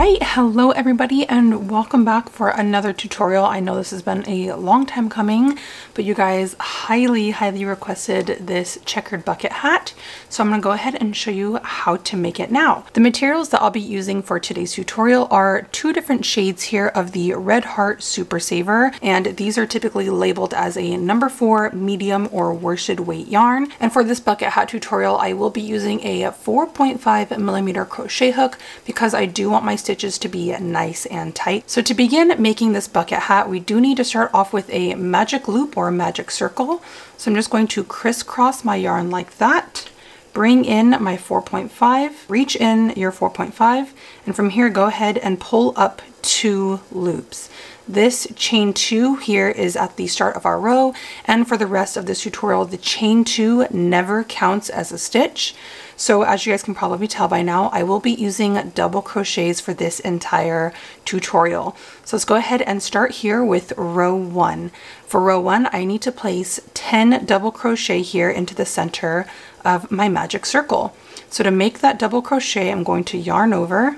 Alright, hello everybody and welcome back for another tutorial. I know this has been a long time coming, but you guys highly requested this checkered bucket hat, so I'm going to go ahead and show you how to make it now. The materials that I'll be using for today's tutorial are two different shades here of the Red Heart Super Saver, and these are typically labeled as a number 4 medium or worsted weight yarn. And for this bucket hat tutorial, I will be using a 4.5mm crochet hook because I do want my stitches to be nice and tight. So to begin making this bucket hat, we do need to start off with a magic loop or a magic circle. So I'm just going to crisscross my yarn like that, bring in my 4.5, reach in your 4.5, and from here go ahead and pull up 2 loops. This chain 2 here is at the start of our row, and for the rest of this tutorial, the chain 2 never counts as a stitch. So as you guys can probably tell by now, I will be using double crochets for this entire tutorial. So let's go ahead and start here with row 1. For row 1, I need to place 10 double crochet here into the center of my magic circle. So to make that double crochet, I'm going to yarn over,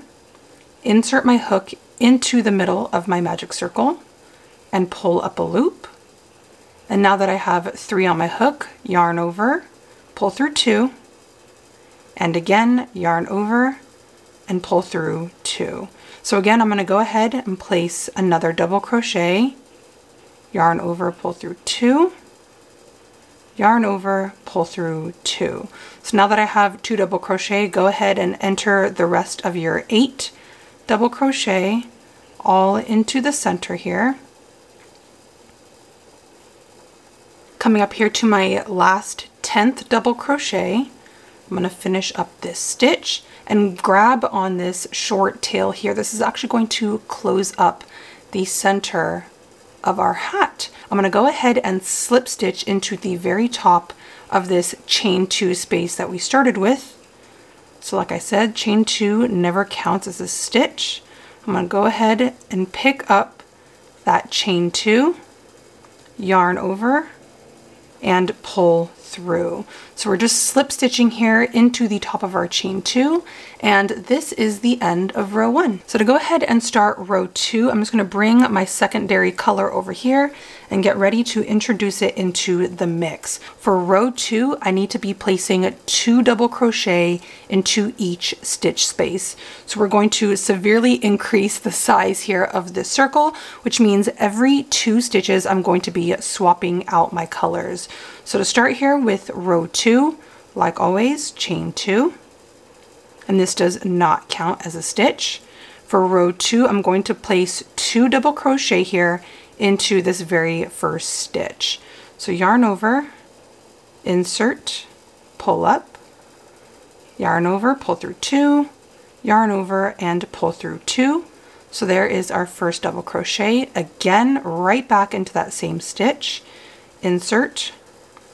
insert my hook into the middle of my magic circle, and pull up a loop. And now that I have 3 on my hook, yarn over, pull through 2, and again yarn over and pull through 2. So again, I'm going to go ahead and place another double crochet, yarn over, pull through 2, yarn over, pull through 2. So now that I have 2 double crochet, go ahead and enter the rest of your 8 double crochet all into the center here. Coming up here to my last 10th double crochet, I'm going to finish up this stitch and grab on this short tail here. This is actually going to close up the center of our hat. I'm going to go ahead and slip stitch into the very top of this chain 2 space that we started with. So like I said, chain 2 never counts as a stitch. I'm going to go ahead and pick up that chain 2, yarn over, and pull through. So we're just slip stitching here into the top of our chain 2, and this is the end of row 1. So to go ahead and start row 2, I'm just going to bring my secondary color over here and get ready to introduce it into the mix. For row 2, I need to be placing 2 double crochet into each stitch space. So we're going to severely increase the size here of this circle, which means every 2 stitches I'm going to be swapping out my colors. So to start here with row 2, like always, chain 2, and this does not count as a stitch. For row 2, I'm going to place 2 double crochet here into this very first stitch. So yarn over, insert, pull up, yarn over, pull through 2, yarn over, and pull through 2. So there is our first double crochet. Again, right back into that same stitch, insert,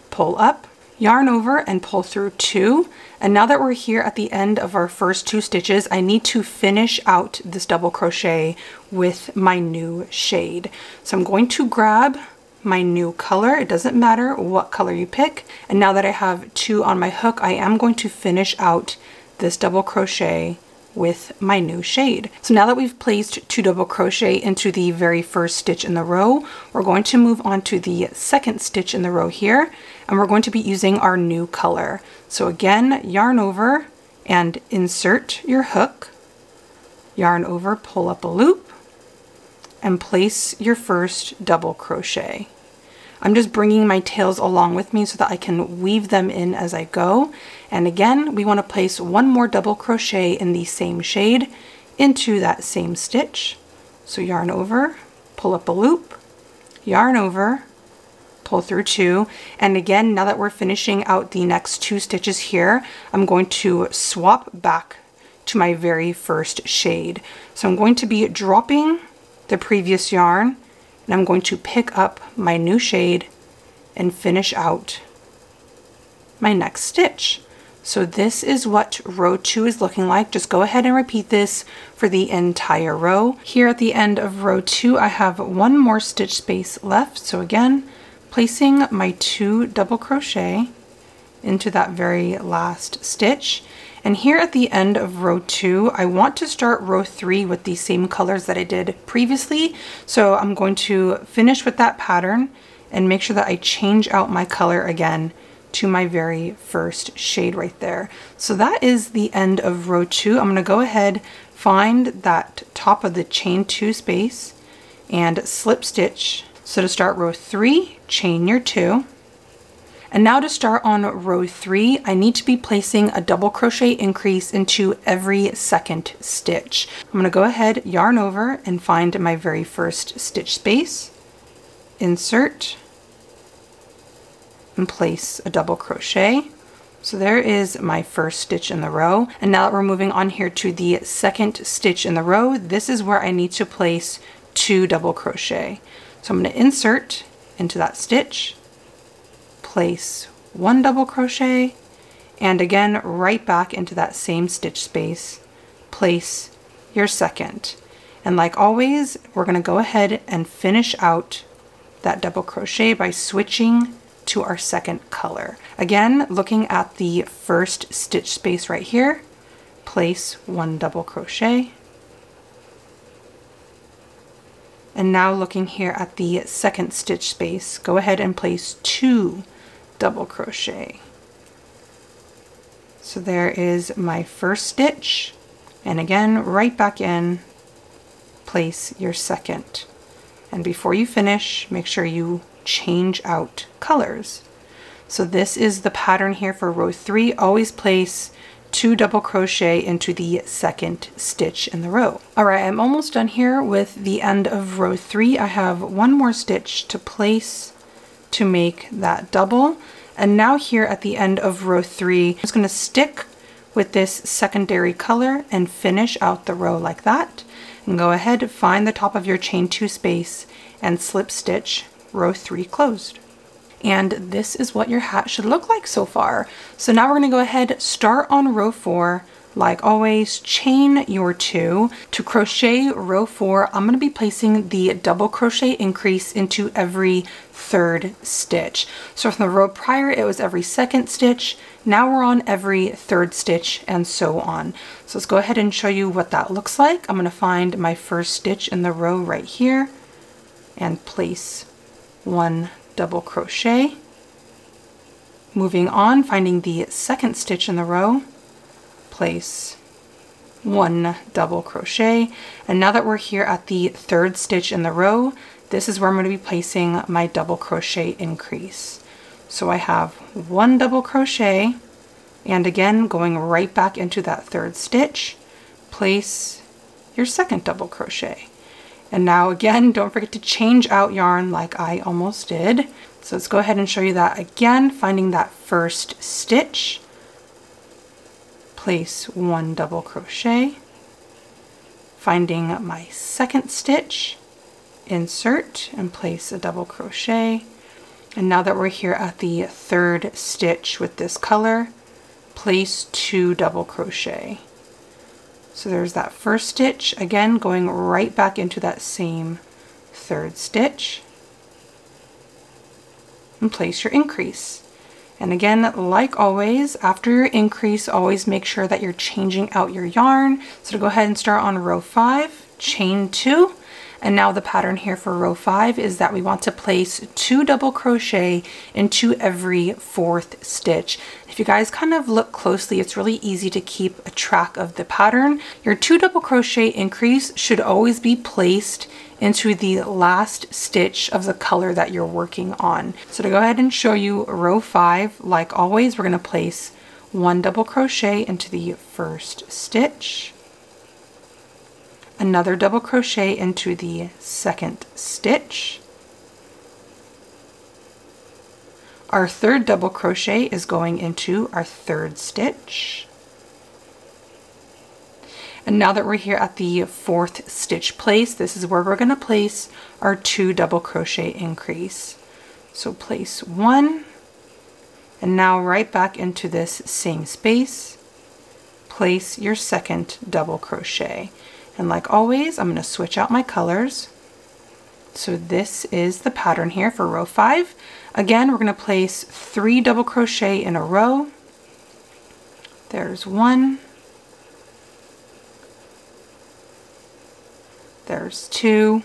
pull up, yarn over, and pull through 2. And now that we're here at the end of our first 2 stitches, I need to finish out this double crochet with my new shade. So I'm going to grab my new color. It doesn't matter what color you pick. And now that I have 2 on my hook, I am going to finish out this double crochet with my new shade. So now that we've placed 2 double crochet into the very first stitch in the row, we're going to move on to the second stitch in the row here, and we're going to be using our new color. So again, yarn over and insert your hook, yarn over, pull up a loop, and place your first double crochet. I'm just bringing my tails along with me so that I can weave them in as I go. And again, we want to place 1 more double crochet in the same shade into that same stitch. So yarn over, pull up a loop, yarn over, pull through 2. And again, now that we're finishing out the next 2 stitches here, I'm going to swap back to my very first shade. So I'm going to be dropping the previous yarn, and I'm going to pick up my new shade and finish out my next stitch. So this is what row 2 is looking like. Just go ahead and repeat this for the entire row. Here at the end of row 2, I have 1 more stitch space left. So again, placing my 2 double crochet into that very last stitch. And here at the end of row 2, I want to start row 3 with the same colors that I did previously. So I'm going to finish with that pattern and make sure that I change out my color again to my very first shade right there. So that is the end of row 2. I'm going to go ahead, find that top of the chain 2 space and slip stitch. So to start row 3, chain your 2. And now to start on row 3, I need to be placing a double crochet increase into every second stitch. I'm going to go ahead, yarn over, and find my very first stitch space, insert, and place a double crochet. So there is my first stitch in the row. And now that we're moving on here to the second stitch in the row, this is where I need to place 2 double crochet. So I'm going to insert into that stitch, place 1 double crochet, and again right back into that same stitch space, place your second. And like always, we're going to go ahead and finish out that double crochet by switching to our second color. Again, looking at the first stitch space right here, place 1 double crochet. And now looking here at the second stitch space, go ahead and place 2 double crochet. So there is my first stitch, and again right back in, place your second. And before you finish, make sure you change out colors. So this is the pattern here for row 3. Always place 2 double crochet into the second stitch in the row. Alright, I'm almost done here with the end of row 3. I have 1 more stitch to place to make that double. And now here at the end of row 3, I'm just going to stick with this secondary color and finish out the row like that. And go ahead, find the top of your chain 2 space and slip stitch, row 3 closed. And this is what your hat should look like so far. So now we're going to go ahead, start on row 4. Like always, chain your 2. To crochet row 4, I'm going to be placing the double crochet increase into every third stitch. So from the row prior, it was every second stitch. Now we're on every third stitch and so on. So let's go ahead and show you what that looks like. I'm going to find my first stitch in the row right here and place 1 double crochet. Moving on, finding the second stitch in the row, place 1 double crochet. And now that we're here at the third stitch in the row, this is where I'm going to be placing my double crochet increase. So I have 1 double crochet, and again going right back into that third stitch, place your second double crochet. And now again, don't forget to change out yarn like I almost did. So let's go ahead and show you that again, finding that first stitch, place 1 double crochet, finding my second stitch, insert and place a double crochet. And now that we're here at the third stitch with this color, place 2 double crochet. So there's that first stitch, again going right back into that same third stitch and place your increase. And again, like always, after your increase, always make sure that you're changing out your yarn. So to go ahead and start on row 5, chain 2. And now the pattern here for row 5 is that we want to place 2 double crochet into every fourth stitch. If you guys kind of look closely, it's really easy to keep a track of the pattern. Your 2 double crochet increase should always be placed into the last stitch of the color that you're working on. So to go ahead and show you row 5, like always, we're going to place 1 double crochet into the first stitch, another double crochet into the second stitch. Our third double crochet is going into our third stitch. And now that we're here at the fourth stitch place, this is where we're going to place our 2 double crochet increase. So place 1, and now right back into this same space, place your second double crochet. And like always, I'm going to switch out my colors. So this is the pattern here for row 5. Again, we're going to place 3 double crochet in a row, There's one. There's two.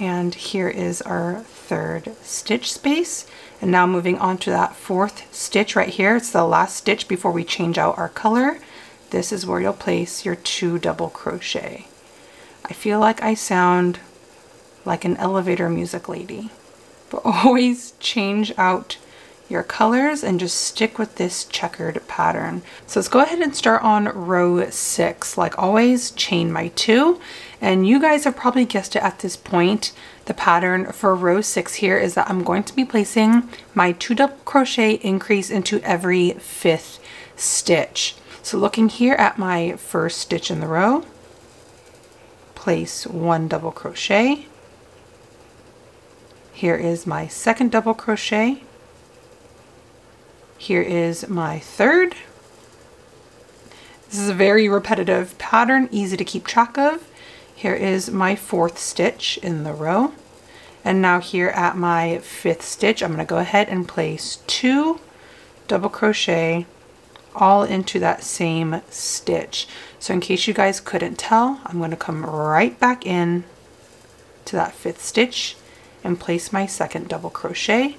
And here is our third stitch space. And now moving on to that fourth stitch right here. It's the last stitch before we change out our color. This is where you'll place your 2 double crochet. I feel like I sound like an elevator music lady, but always change out your colors and just stick with this checkered pattern. So let's go ahead and start on row 6. Like always, chain my 2. And you guys have probably guessed it at this point. The pattern for row 6 here is that I'm going to be placing my 2 double crochet increase into every 5th stitch. So looking here at my first stitch in the row, place 1 double crochet. Here is my second double crochet. Here is my third. This is a very repetitive pattern, easy to keep track of. Here is my 4th stitch in the row. And now here at my 5th stitch, I'm going to go ahead and place 2 double crochet all into that same stitch. So in case you guys couldn't tell, I'm going to come right back in to that 5th stitch and place my 2nd double crochet.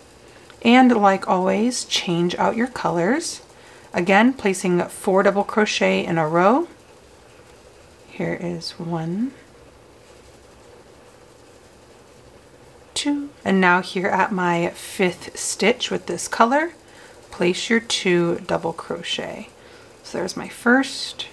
And like always, change out your colors. Again, placing 4 double crochet in a row. Here is 1, 2, and now here at my 5th stitch with this color, place your 2 double crochet. So there's my first,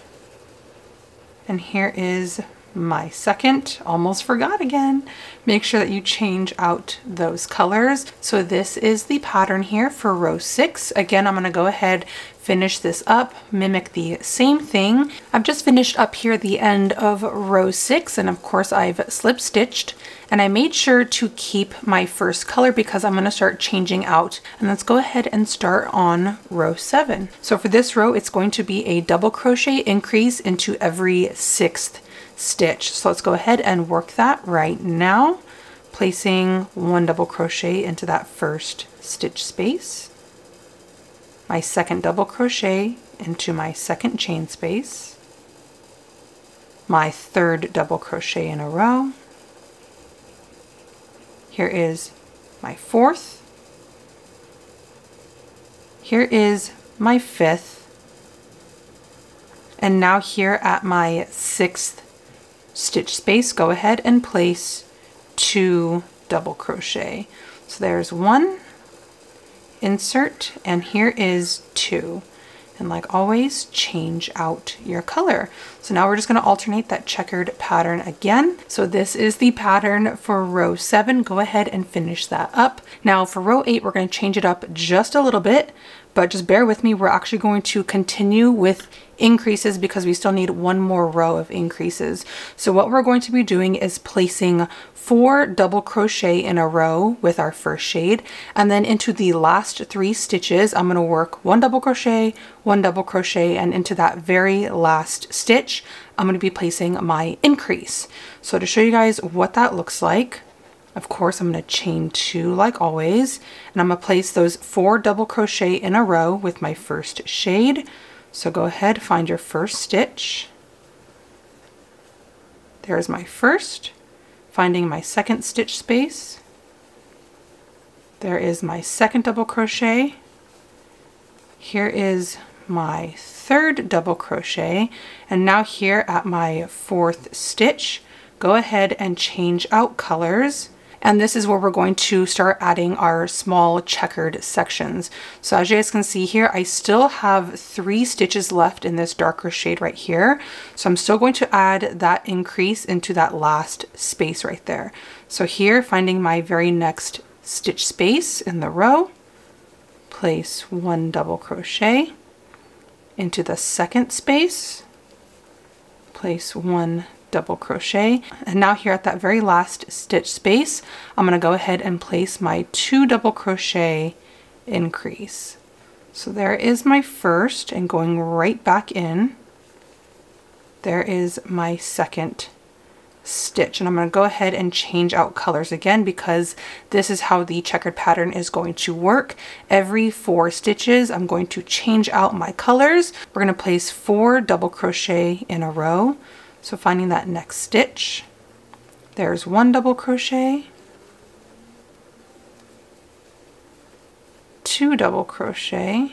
and here is my second. Almost forgot again. Make sure that you change out those colors. So this is the pattern here for row 6. Again, I'm going to go ahead, finish this up, mimic the same thing. I've just finished up here the end of row 6, and of course I've slip stitched, and I made sure to keep my first color because I'm going to start changing out. And let's go ahead and start on row 7. So for this row, it's going to be a double crochet increase into every 6th stitch. So let's go ahead and work that right now, placing 1 double crochet into that first stitch space, my 2nd double crochet into my 2nd chain space, my 3rd double crochet in a row. Here is my 4th. Here is my 5th. And now here at my 6th stitch space, go ahead and place 2 double crochet. So there's 1, insert, and here is 2. And like always, change out your color. So now we're just going to alternate that checkered pattern again. So this is the pattern for row 7. Go ahead and finish that up. Now for row 8, we're going to change it up just a little bit, but just bear with me. We're actually going to continue with increases because we still need one more row of increases. So what we're going to be doing is placing 4 double crochet in a row with our first shade, and then into the last 3 stitches, I'm going to work 1 double crochet, 1 double crochet, and into that very last stitch, I'm going to be placing my increase. So to show you guys what that looks like, of course, I'm going to chain 2 like always, and I'm going to place those 4 double crochet in a row with my first shade. So go ahead, find your first stitch. There's my first, finding my 2nd stitch space. There is my 2nd double crochet. Here is my 3rd double crochet. And now here at my 4th stitch, go ahead and change out colors. And this is where we're going to start adding our small checkered sections. So as you guys can see here, I still have 3 stitches left in this darker shade right here. So I'm still going to add that increase into that last space right there. So here, finding my very next stitch space in the row, place 1 double crochet into the 2nd space, place 1 double crochet, and now here at that very last stitch space, I'm going to go ahead and place my 2 double crochet increase. So there is my first, and going right back in, there is my 2nd stitch. And I'm going to go ahead and change out colors again, because this is how the checkered pattern is going to work. Every 4 stitches, I'm going to change out my colors. We're going to place 4 double crochet in a row. So finding that next stitch, there's 1 double crochet, 2 double crochet,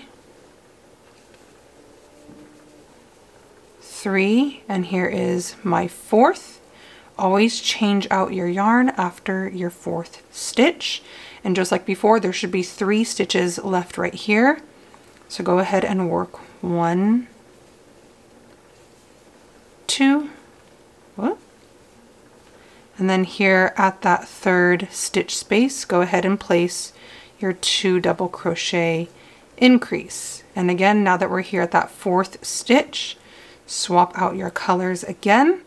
3, and here is my 4th. Always change out your yarn after your 4th stitch. And just like before, there should be 3 stitches left right here. So go ahead and work 1, 2, and then here at that 3rd stitch space, go ahead and place your 2 double crochet increase. And again, now that we're here at that 4th stitch, swap out your colors again.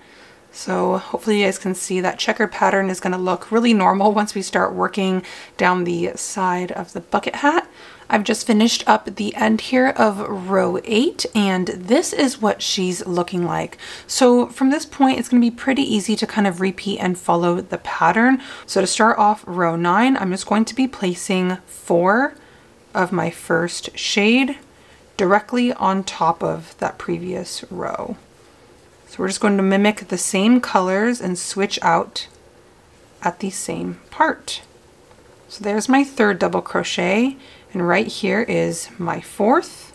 So hopefully you guys can see that checkered pattern is going to look really normal once we start working down the side of the bucket hat. I've just finished up the end here of row 8, and this is what she's looking like. So from this point, it's going to be pretty easy to kind of repeat and follow the pattern. So to start off row 9, I'm just going to be placing 4 of my first shade directly on top of that previous row. So we're just going to mimic the same colors and switch out at the same part. So there's my 3rd double crochet. And right here is my 4th,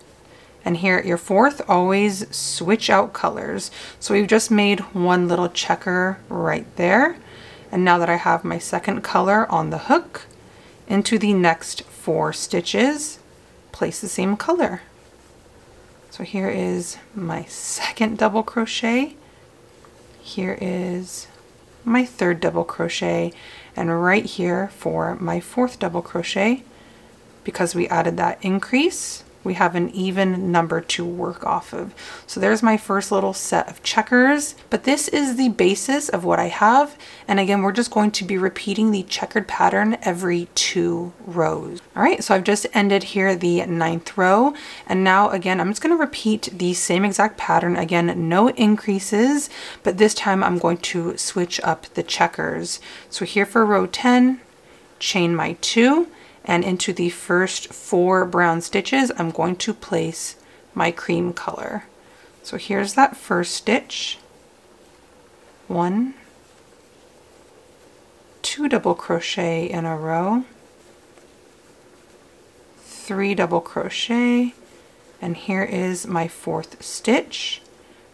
and here at your 4th, always switch out colors. So we've just made one little checker right there. And now that I have my 2nd color on the hook, into the next 4 stitches, place the same color. So here is my 2nd double crochet. Here is my 3rd double crochet, and right here for my 4th double crochet, because we added that increase, we have an even number to work off of. So there's my first little set of checkers, but this is the basis of what I have. And again, we're just going to be repeating the checkered pattern every 2 rows. All right, so I've just ended here the 9th row. And now again, I'm just going to repeat the same exact pattern. Again, no increases, but this time I'm going to switch up the checkers. So here for row 10, chain my 2. And into the first 4 brown stitches, I'm going to place my cream color. So here's that first stitch, 1, 2 double crochet in a row, 3 double crochet, and here is my 4th stitch,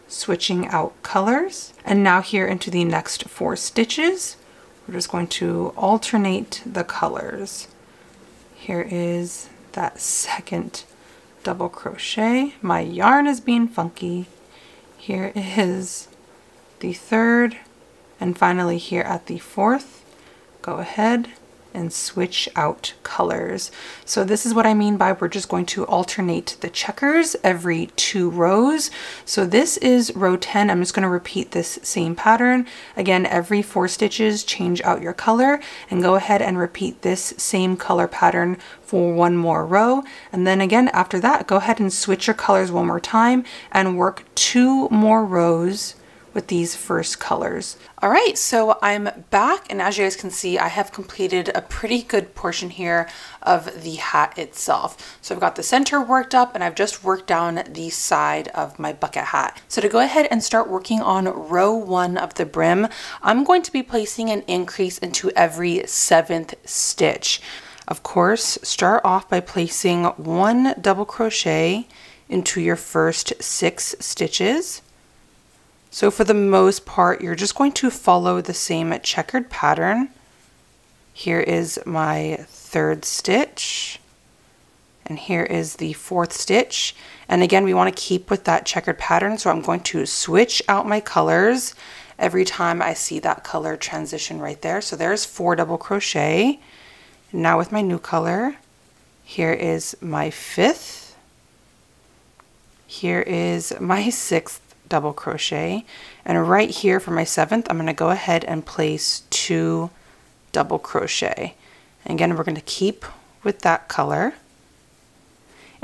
switching out colors. And now here into the next 4 stitches, we're just going to alternate the colors. Here is that 2nd double crochet. My yarn is being funky. Here is the 3rd, and finally here at the 4th, go ahead and switch out colors. So this is what I mean by we're just going to alternate the checkers every 2 rows. So this is row 10. I'm just going to repeat this same pattern. Again, every 4 stitches, change out your color, and go ahead and repeat this same color pattern for 1 more row. And then again, after that, go ahead and switch your colors 1 more time and work 2 more rows with these first colors. All right, so I'm back, and as you guys can see, I have completed a pretty good portion here of the hat itself. So I've got the center worked up, and I've just worked down the side of my bucket hat. So to go ahead and start working on row 1 of the brim, I'm going to be placing an increase into every 7th stitch. Of course, start off by placing 1 double crochet into your first 6 stitches. So for the most part, you're just going to follow the same checkered pattern. Here is my 3rd stitch, and here is the 4th stitch. And again, we want to keep with that checkered pattern, so I'm going to switch out my colors every time I see that color transition right there. So there's 4 double crochet. Now with my new color, here is my 5th. Here is my 6th double crochet, and right here for my 7th, I'm going to go ahead and place 2 double crochet. And again, we're going to keep with that color.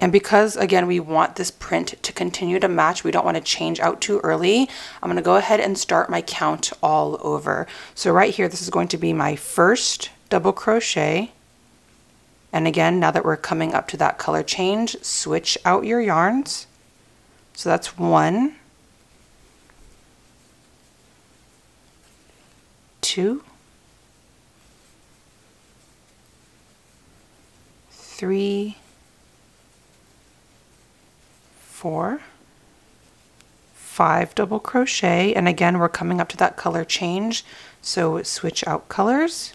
And because again, we want this print to continue to match, we don't want to change out too early, I'm going to go ahead and start my count all over. So right here, this is going to be my first double crochet. And again, now that we're coming up to that color change, switch out your yarns. So that's one, 2, 3, 4, 5 double crochet, and again we're coming up to that color change, so switch out colors.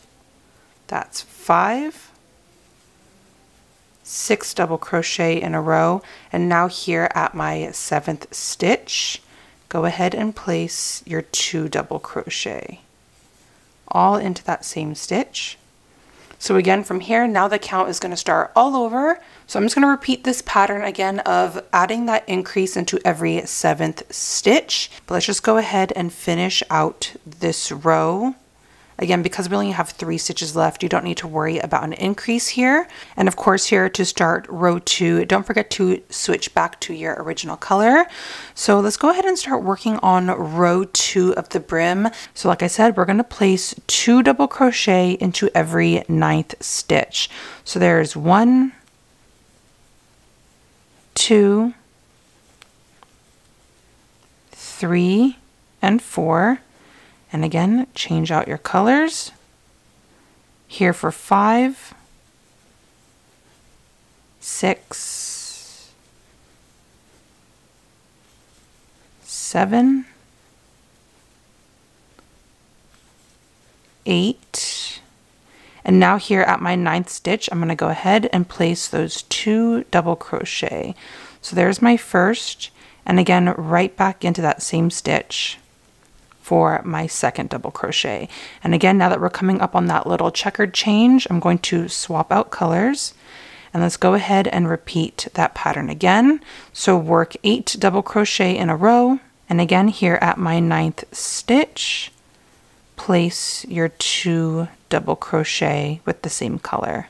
That's 5, 6 double crochet in a row, and now here at my 7th stitch, go ahead and place your 2 double crochet all into that same stitch. So again, from here, now the count is going to start all over. So I'm just going to repeat this pattern again of adding that increase into every 7th stitch. But let's just go ahead and finish out this row. Again, because we only have 3 stitches left, you don't need to worry about an increase here. And of course here to start row 2, don't forget to switch back to your original color. So let's go ahead and start working on row 2 of the brim. So like I said, we're going to place 2 double crochet into every 9th stitch. So there's 1, 2, 3, and 4. And again, change out your colors here for 5, 6, 7, 8. And now here at my 9th stitch, I'm going to go ahead and place those 2 double crochet. So there's my first, and again, right back into that same stitch for my 2nd double crochet. And again, now that we're coming up on that little checkered change, I'm going to swap out colors, and let's go ahead and repeat that pattern again. So work 8 double crochet in a row, and again here at my 9th stitch, place your 2 double crochet with the same color.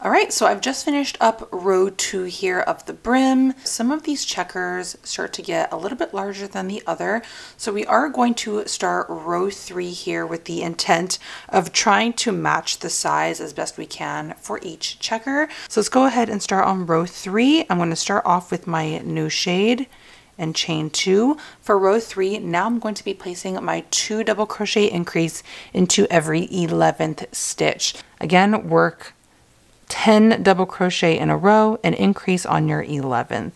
All right, so I've just finished up row 2 here of the brim. Some of these checkers start to get a little bit larger than the other. So we are going to start row 3 here with the intent of trying to match the size as best we can for each checker. So let's go ahead and start on row 3. I'm going to start off with my new shade and chain 2. For row 3, now I'm going to be placing my 2 double crochet increase into every 11th stitch. Again, work 10 double crochet in a row and increase on your 11th.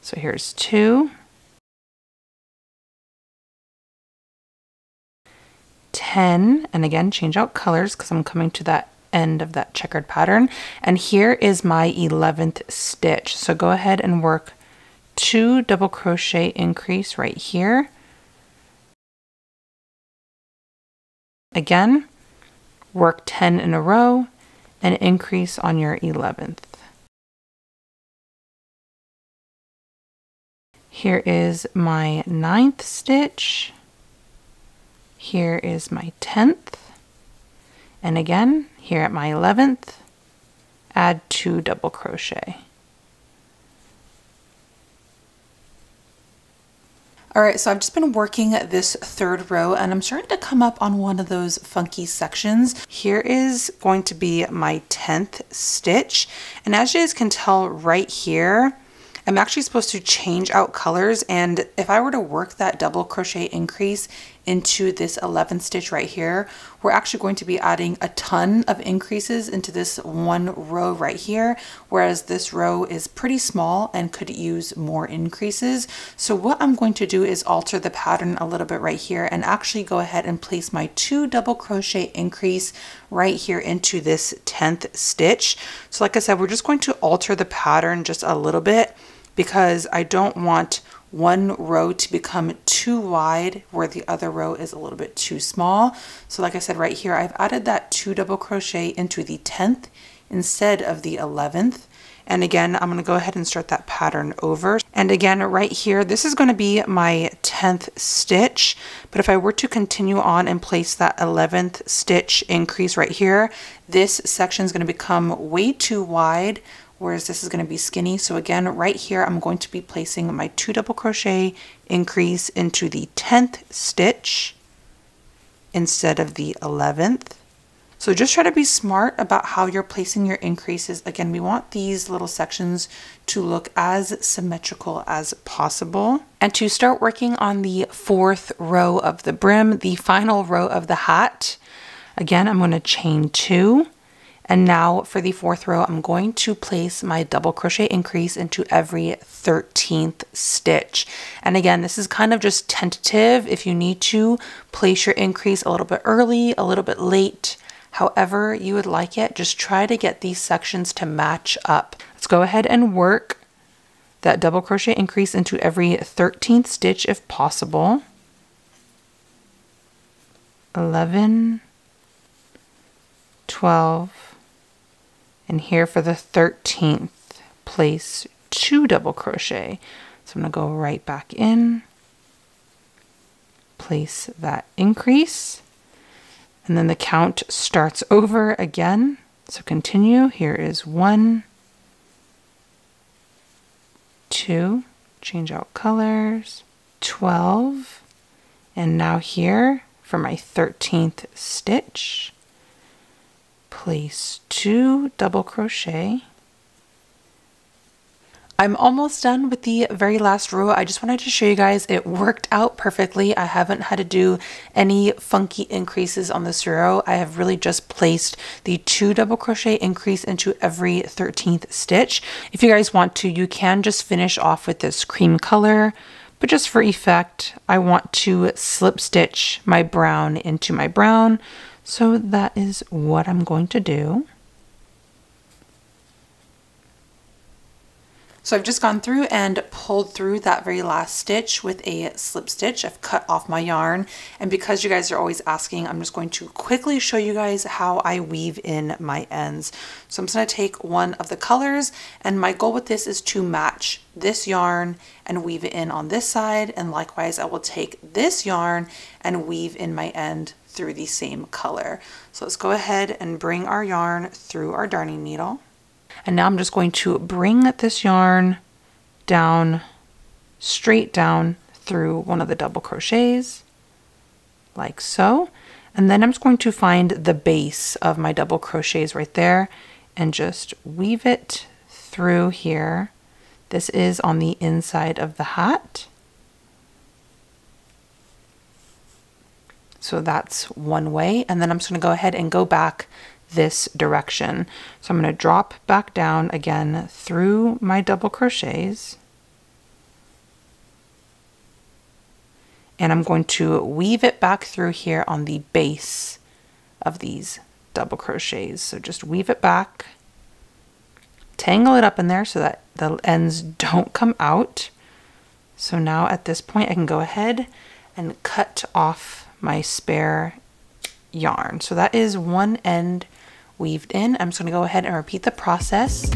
So here's 2, 10, and again change out colors because I'm coming to that end of that checkered pattern. And here is my 11th stitch. So go ahead and work 2 double crochet increase right here. Again, work 10 in a row and increase on your 11th. Here is my 9th stitch. Here is my 10th. And again, here at my 11th, add 2 double crochet. All right, so I've just been working this 3rd row and I'm starting to come up on one of those funky sections. Here is going to be my 10th stitch. And as you guys can tell right here, I'm actually supposed to change out colors. And if I were to work that double crochet increase into this 11th stitch right here, we're actually going to be adding a ton of increases into this one row right here, whereas this row is pretty small and could use more increases. So what I'm going to do is alter the pattern a little bit right here and actually go ahead and place my 2 double crochet increase right here into this 10th stitch. So like I said, we're just going to alter the pattern just a little bit because I don't want one row to become too wide where the other row is a little bit too small. So like I said right here, I've added that 2 double crochet into the 10th instead of the 11th. And again, I'm going to go ahead and start that pattern over. And again, right here, this is going to be my 10th 10th stitch, but if I were to continue on and place that 11th stitch increase right here, this section is going to become way too wide, whereas this is going to be skinny. So again, right here, I'm going to be placing my 2 double crochet increase into the 10th stitch instead of the 11th. So just try to be smart about how you're placing your increases. Again, we want these little sections to look as symmetrical as possible. And to start working on the 4th row of the brim, the final row of the hat, again, I'm going to chain 2. And now for the 4th row, I'm going to place my double crochet increase into every 13th stitch. And again, this is kind of just tentative. If you need to, place your increase a little bit early, a little bit late, however you would like it. Just try to get these sections to match up. Let's go ahead and work that double crochet increase into every 13th stitch if possible. 11, 12, and here for the 13th, place 2 double crochet. So I'm gonna go right back in, place that increase, and then the count starts over again. So continue. Here is 1, 2, change out colors, 12, and now here for my 13th stitch, place 2 double crochet. I'm almost done with the very last row. I just wanted to show you guys it worked out perfectly. I haven't had to do any funky increases on this row. I have really just placed the 2 double crochet increase into every 13th stitch. If you guys want to, you can just finish off with this cream color, but just for effect, I want to slip stitch my brown into my brown. So that is what I'm going to do. So I've just gone through and pulled through that very last stitch with a slip stitch. I've cut off my yarn, and because you guys are always asking, I'm just going to quickly show you guys how I weave in my ends. So I'm just going to take one of the colors, and my goal with this is to match this yarn and weave it in on this side, and likewise I will take this yarn and weave in my end through the same color. So let's go ahead and bring our yarn through our darning needle. And now I'm just going to bring this yarn down, straight down through one of the double crochets, like so. And then I'm just going to find the base of my double crochets right there and just weave it through here. This is on the inside of the hat. So that's one way. And then I'm just going to go ahead and go back this direction. So I'm going to drop back down again through my double crochets, and I'm going to weave it back through here on the base of these double crochets. So just weave it back, tangle it up in there so that the ends don't come out. So now at this point I can go ahead and cut off my spare yarn. So that is one end weaved in. I'm just going to go ahead and repeat the process.